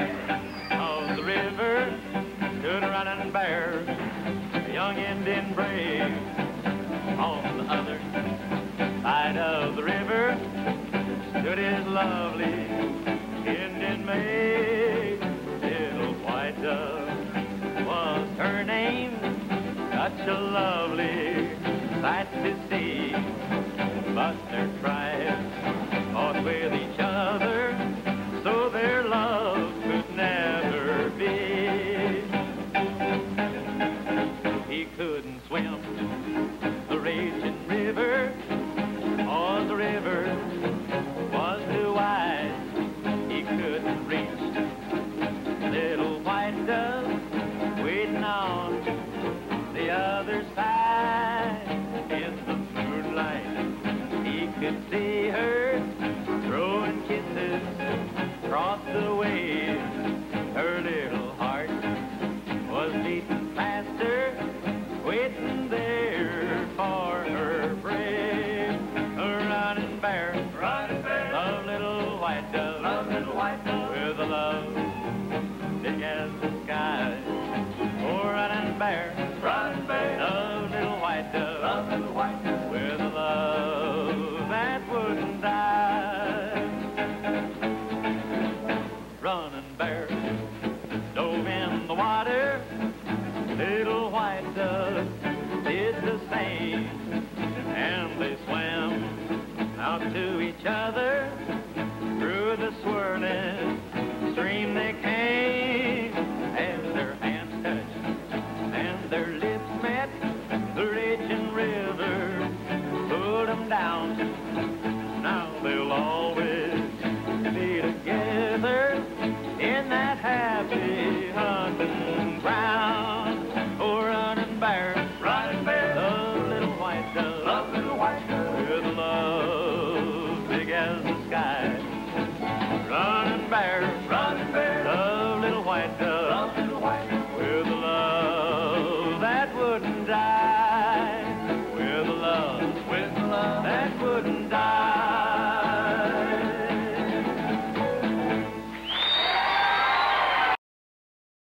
of the river stood a running bear, a young Indian brave. On the other side of the river stood his lovely Indian maid. Little White Dove was her name, such a lovely sight to see. But their tribes fought with each other, so their love could never be. He couldn't swim the raging river, for the river was too wide. He couldn't reach Little White Dove waiting on the other side. In the moonlight he could see her throwing kisses across the waves. Her little heart was beating faster, waiting there for her brave. A running bear, love Little White Dove, love Little White Dove, with a love big as the sky. Oh, running bear, running bear, love Little White Dove, love Little White Dove, with a love that wouldn't die. Running bear dove in the water, Little White Dove did the same, and they swam out to each other. Through the swirling stream they came, as their hands touched and their lips met, the raging river pulled them down. Now they'll always be together in that happy hunting ground. Oh, running bear, running bear, love Little White Dove, love Little White Dove, with a love big as the sky. Running bear, running bear.